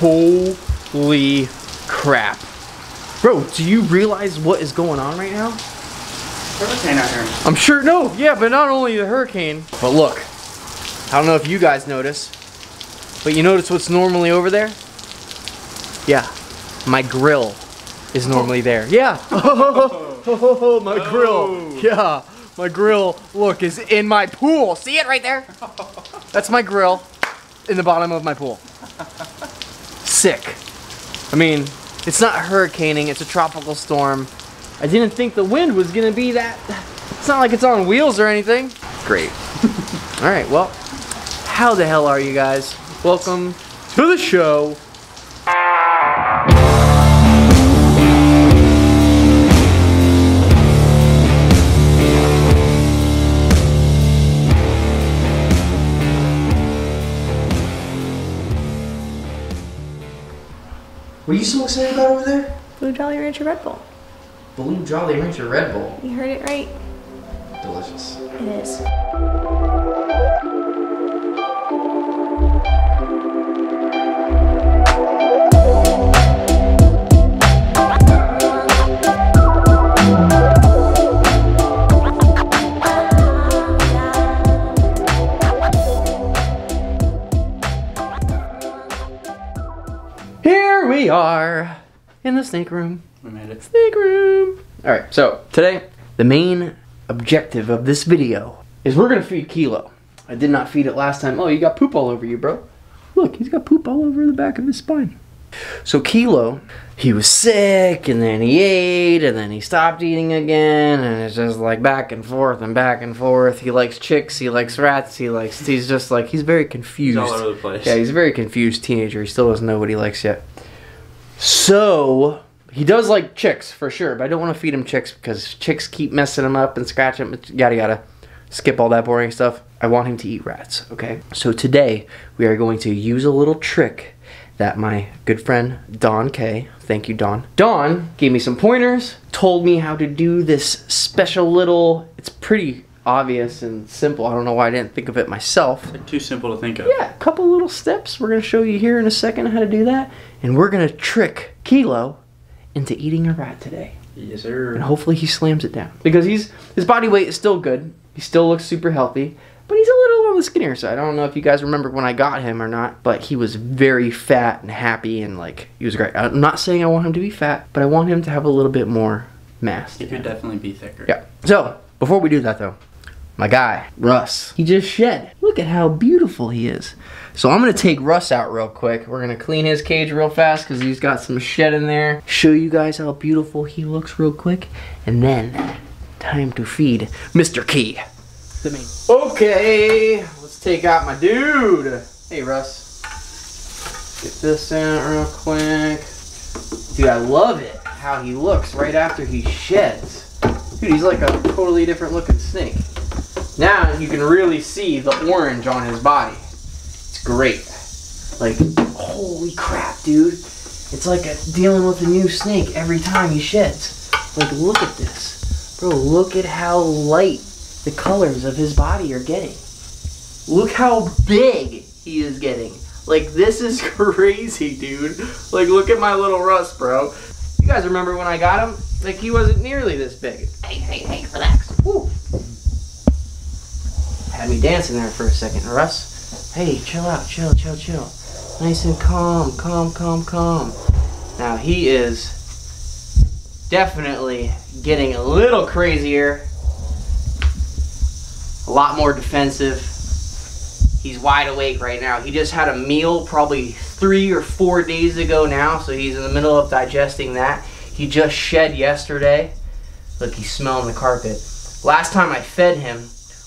Holy crap. Bro, do you realize what is going on right now? Hurricane out here. I'm sure, no, yeah, but not only the hurricane. But look, I don't know if you guys notice, but you notice what's normally over there? Yeah, my grill is normally there. Yeah, my grill. Yeah, my grill, look, is in my pool. See it right there? That's my grill in the bottom of my pool. Sick. I mean, it's not hurricaning, it's a tropical storm. I didn't think the wind was gonna be that. It's not like it's on wheels or anything. Great. All right, well, how the hell are you guys? Welcome to the show. What are you so excited about over there? Blue Jolly Rancher Red Bull. Blue Jolly Rancher Red Bull? You heard it right. Delicious. It is. We are in the snake room. We made it. Snake room. All right, so today, the main objective of this video is we're gonna feed Kilo. I did not feed it last time. Oh, you got poop all over you, bro. Look, he's got poop all over the back of his spine. So Kilo, he was sick, and then he ate, and then he stopped eating again, and it's just like back and forth and back and forth. He likes chicks, he likes rats, he's just like, he's very confused. He's all over the place. Yeah, he's a very confused teenager. He still doesn't know what he likes yet. So, he does like chicks, for sure, but I don't want to feed him chicks because chicks keep messing him up and scratch him, yada yada. Skip all that boring stuff. I want him to eat rats, okay? So today, we are going to use a little trick that my good friend, Don K, thank you, Don. Don gave me some pointers, told me how to do this special little, it's pretty obvious and simple. I don't know why I didn't think of it myself. It's too simple to think of. Yeah, a couple little steps. We're going to show you here in a second how to do that. And we're going to trick Kilo into eating a rat today. Yes, sir. And hopefully he slams it down. Because his body weight is still good. He still looks super healthy. But he's a little on the skinnier side. I don't know if you guys remember when I got him or not. But he was very fat and happy and like, he was great. I'm not saying I want him to be fat, but I want him to have a little bit more mass. He could definitely be thicker. Yeah. So, before we do that though, my guy, Russ, he just shed. Look at how beautiful he is. So I'm gonna take Russ out real quick. We're gonna clean his cage real fast because he's got some shed in there. Show you guys how beautiful he looks real quick. And then, time to feed Mr. Key. Okay, let's take out my dude. Hey, Russ. Get this out real quick. Dude, I love it how he looks right after he sheds. Dude, he's like a totally different looking snake. Now you can really see the orange on his body. It's great. Like, holy crap, dude. It's like dealing with a new snake every time he sheds. Like, look at this. Bro, look at how light the colors of his body are getting. Look how big he is getting. Like, this is crazy, dude. Like, look at my little Russ, bro. You guys remember when I got him? Like, he wasn't nearly this big. Hey, relax. Woo. Had me dancing there for a second, Russ. Hey, chill out, chill. Nice and calm. Now he is definitely getting a little crazier. A lot more defensive. He's wide awake right now. He just had a meal probably 3 or 4 days ago now, so he's in the middle of digesting that. He just shed yesterday. Look, he's smelling the carpet. Last time I fed him,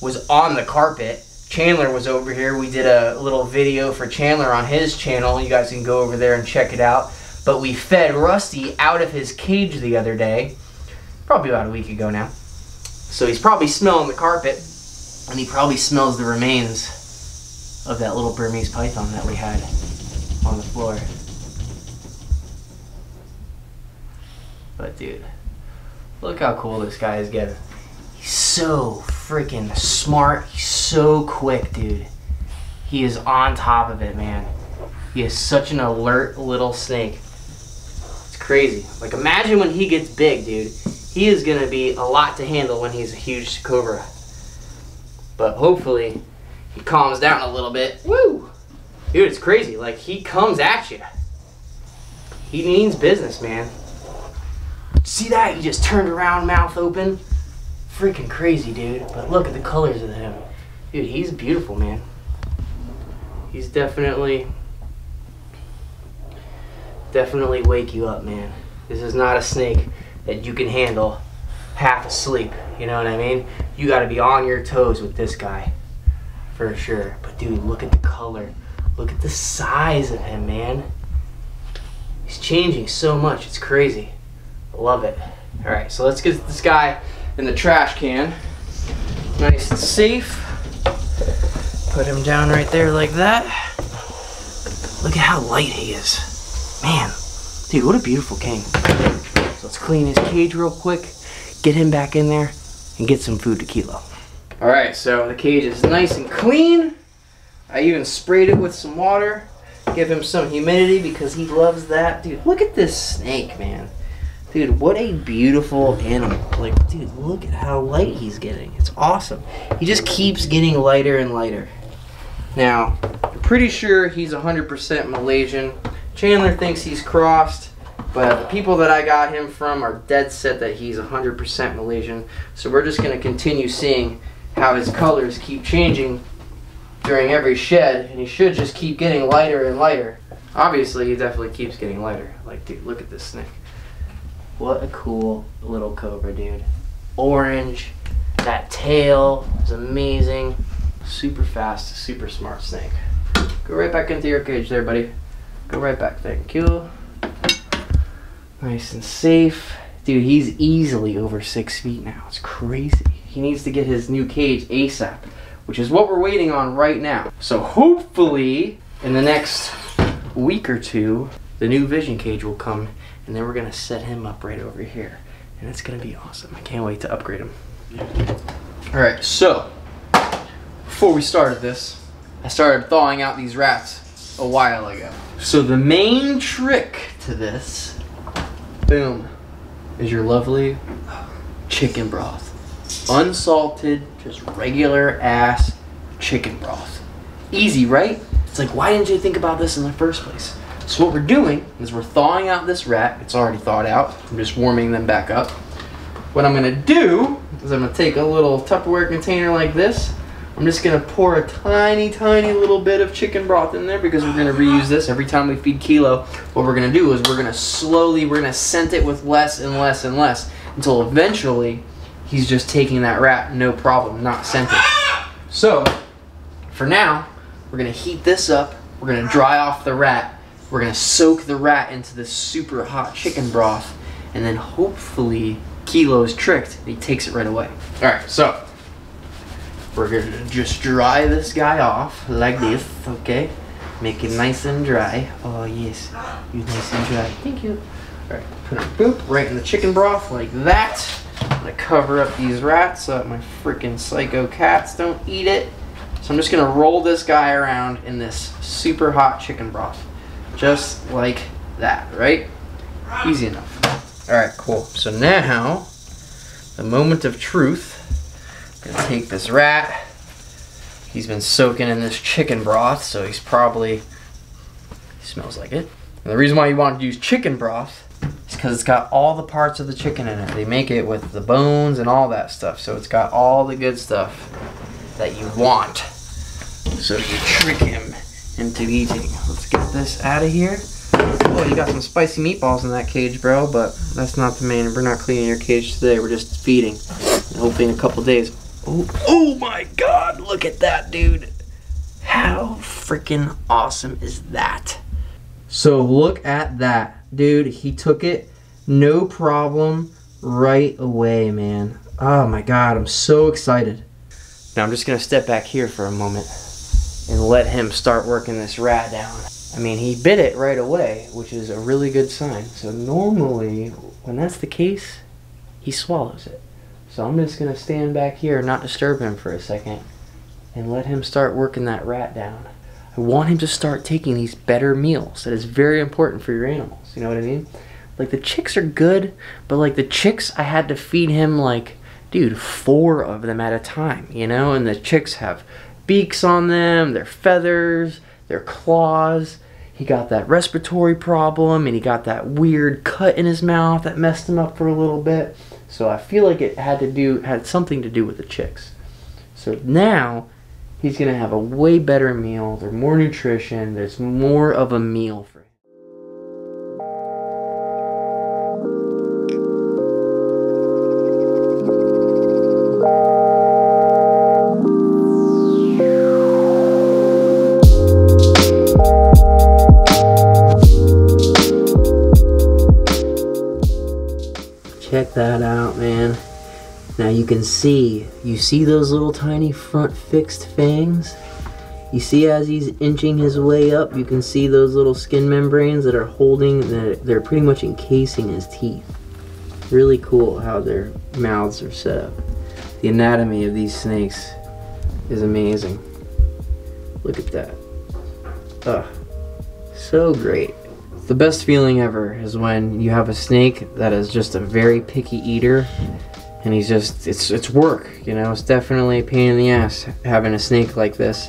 was on the carpet. Chandler was over here. We did a little video for Chandler on his channel. You guys can go over there and check it out. But we fed Rusty out of his cage the other day, probably about a week ago now. So he's probably smelling the carpet, and he probably smells the remains of that little Burmese python that we had on the floor. But dude, look how cool this guy is getting. He's so freaking smart. He's so quick, dude. He is on top of it, man. He is such an alert little snake. It's crazy. Like, imagine when he gets big, dude. He is gonna be a lot to handle when he's a huge cobra. But hopefully, he calms down a little bit. Woo! Dude, it's crazy. Like, he comes at you. He means business, man. See that? He just turned around, mouth open. Freaking crazy, dude. But look at the colors of him. Dude, he's beautiful, man. He's definitely wake you up, man. This is not a snake that you can handle half asleep, you know what I mean? You gotta be on your toes with this guy, for sure. But dude, look at the color. Look at the size of him, man. He's changing so much, it's crazy. I love it. All right, so let's get this guy in the trash can. Nice and safe. Put him down right there like that. Look at how light he is. Man, dude, what a beautiful king. Let's clean his cage real quick, get him back in there, and get some food to Kilo. All right, so the cage is nice and clean. I even sprayed it with some water, give him some humidity because he loves that. Dude, look at this snake, man. Dude, what a beautiful animal. Like, dude, look at how light he's getting. It's awesome. He just keeps getting lighter and lighter. Now, I'm pretty sure he's 100% Malaysian. Chandler thinks he's crossed. But the people that I got him from are dead set that he's 100% Malaysian. So we're just going to continue seeing how his colors keep changing during every shed. And he should just keep getting lighter and lighter. Obviously, he definitely keeps getting lighter. Like, dude, look at this snake. What a cool little cobra, dude. Orange. That tail is amazing. Super fast, super smart snake. Go right back into your cage there, buddy. Go right back. Thank you. Nice and safe. Dude, he's easily over 6 feet now. It's crazy. He needs to get his new cage ASAP, which is what we're waiting on right now. So hopefully, in the next week or two, the new vision cage will come, and then we're gonna set him up right over here. And it's gonna be awesome. I can't wait to upgrade him. All right, so, before we started this, I started thawing out these rats a while ago. So the main trick to this, boom, is your lovely chicken broth. Unsalted, just regular ass chicken broth. Easy, right? It's like, why didn't you think about this in the first place? So what we're doing is we're thawing out this rat. It's already thawed out. I'm just warming them back up. What I'm gonna do is I'm gonna take a little Tupperware container like this. I'm just gonna pour a tiny, tiny little bit of chicken broth in there because we're gonna reuse this every time we feed Kilo. What we're gonna do is we're gonna slowly, we're gonna scent it with less and less and less until eventually he's just taking that rat, no problem, not scented. So, for now, we're gonna heat this up, we're gonna dry off the rat, we're gonna soak the rat into this super hot chicken broth, and then hopefully Kilo is tricked and he takes it right away. All right, so. We're gonna just dry this guy off like this, okay? Make it nice and dry. Oh yes, you're nice and dry. Thank you. All right, put a boop right in the chicken broth like that. I'm gonna cover up these rats so that my freaking psycho cats don't eat it. So I'm just gonna roll this guy around in this super hot chicken broth. Just like that, right? Easy enough. All right, cool. So now, the moment of truth. Gonna take this rat. He's been soaking in this chicken broth, so he's probably, he smells like it. And the reason why you want to use chicken broth is because it's got all the parts of the chicken in it. They make it with the bones and all that stuff, so it's got all the good stuff that you want. So you trick him into eating. Let's get this out of here. Oh, you got some spicy meatballs in that cage, bro, but that's not the main, we're not cleaning your cage today, we're just feeding. And hopefully in a couple days. Oh, oh my God, look at that, dude. How freaking awesome is that? So look at that, dude. He took it, no problem, right away, man. Oh my God, I'm so excited. Now I'm just gonna step back here for a moment. and let him start working this rat down. I mean, he bit it right away, which is a really good sign. So normally, when that's the case, he swallows it. So I'm just gonna stand back here and not disturb him for a second and let him start working that rat down. I want him to start taking these better meals. That is very important for your animals, you know what I mean? Like, the chicks are good, but like the chicks, I had to feed him like, dude, 4 of them at a time, you know? And the chicks have beaks on them, their feathers, their claws. He got that respiratory problem and he got that weird cut in his mouth that messed him up for a little bit. So I feel like it had something to do with the chicks. So now he's gonna have a way better meal. There's more nutrition, there's more of a meal for him. Check that out, man. Now you see those little tiny front fixed fangs? You see as he's inching his way up, you can see those little skin membranes that are holding, they're pretty much encasing his teeth. Really cool how their mouths are set up. The anatomy of these snakes is amazing. Look at that. Ugh, so great. The best feeling ever is when you have a snake that is just a very picky eater, and he's just, it's work, you know? It's definitely a pain in the ass having a snake like this,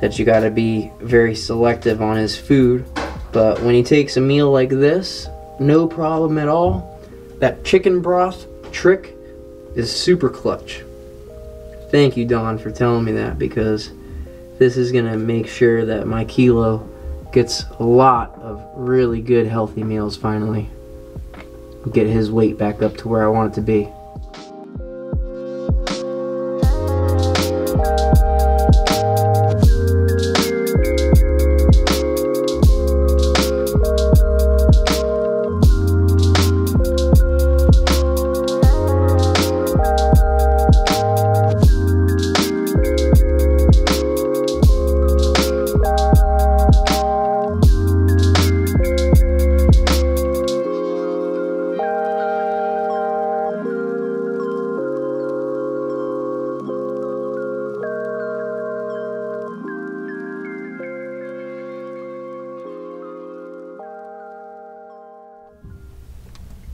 that you gotta be very selective on his food. But when he takes a meal like this, no problem at all. That chicken broth trick is super clutch. Thank you, Don, for telling me that, because this is gonna make sure that my Kilo gets a lot of really good healthy meals finally. Get his weight back up to where I want it to be.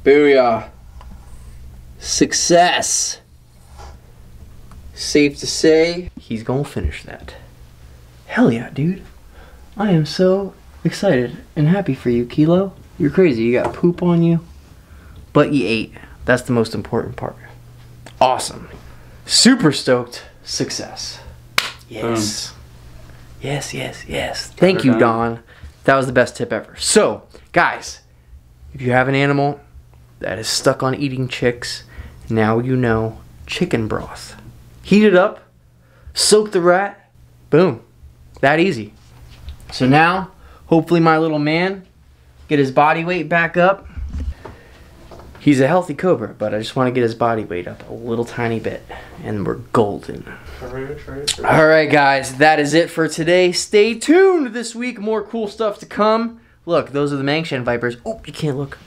Booyah. Success. Safe to say, he's gonna finish that. Hell yeah, dude. I am so excited and happy for you, Kilo. You're crazy, you got poop on you, but you ate. That's the most important part. Awesome. Super stoked. Success. Yes. Yes, yes, yes. Thank you, Don. That was the best tip ever. So, guys, if you have an animal that is stuck on eating chicks, now you know. Chicken broth. Heat it up, soak the rat, boom. That easy. So now, hopefully my little man get his body weight back up. He's a healthy cobra, but I just want to get his body weight up a little tiny bit, and we're golden. All right, guys, that is it for today. Stay tuned this week, more cool stuff to come. Look, those are the Mangshan vipers. Oh, you can't look.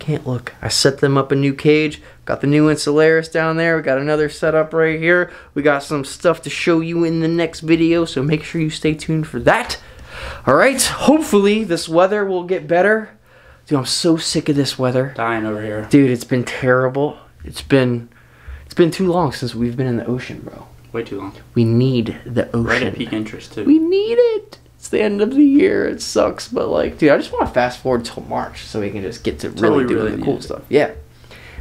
Can't look. I set them up a new cage. Got the new Insularis down there. We got another setup right here. We got some stuff to show you in the next video, so make sure you stay tuned for that. All right, hopefully this weather will get better. Dude, I'm so sick of this weather. Dying over here. Dude, it's been terrible. It's been too long since we've been in the ocean, bro. Way too long. We need the ocean. Right at peak interest, too. We need it. It's the end of the year, it sucks, but like, dude, I just want to fast forward till March so we can just get to really doing the cool stuff. Yeah.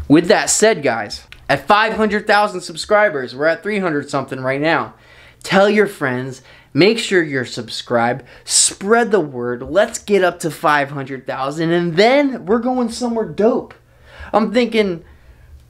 With that said, guys, at 500,000 subscribers, we're at 300 something right now. Tell your friends, make sure you're subscribed, spread the word, let's get up to 500,000, and then we're going somewhere dope. I'm thinking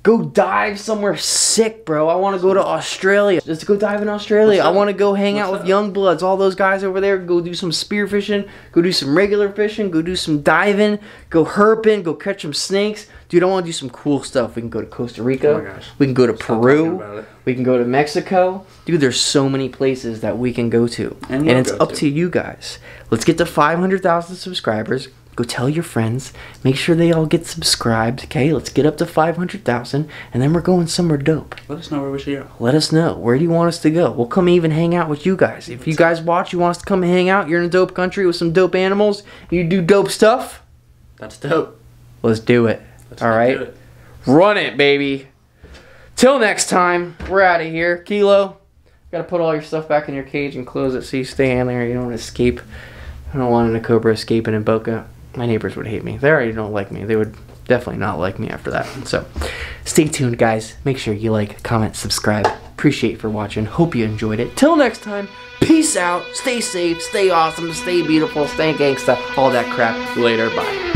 go dive somewhere sick, bro. I want to go to Australia. Let's go dive in Australia. I want to go hang out with Young Bloods, all those guys over there. Go do some spear fishing. Go do some regular fishing. Go do some diving. Go herping. Go catch some snakes. Dude, I want to do some cool stuff. We can go to Costa Rica. Oh my gosh. We can go to Peru. We can go to Mexico. Dude, there's so many places that we can go to. And it's up to you guys. Let's get to 500,000 subscribers. Go tell your friends. Make sure they all get subscribed. Okay, let's get up to 500,000, and then we're going somewhere dope. Let us know where we should go. Let us know. Where do you want us to go? We'll come even hang out with you guys. If you guys watch, you want us to come hang out, you're in a dope country with some dope animals, you do dope stuff. That's dope. Let's do it. All right? Run it, baby. Till next time, we're out of here. Kilo, gotta put all your stuff back in your cage and close it so you stay in there. You don't want to escape. I don't want a cobra escaping in Boca. My neighbors would hate me. They already don't like me. They would definitely not like me after that. So stay tuned, guys. Make sure you like, comment, subscribe. Appreciate you for watching. Hope you enjoyed it. Till next time, peace out. Stay safe, stay awesome, stay beautiful, stay gangsta, all that crap. Later, bye.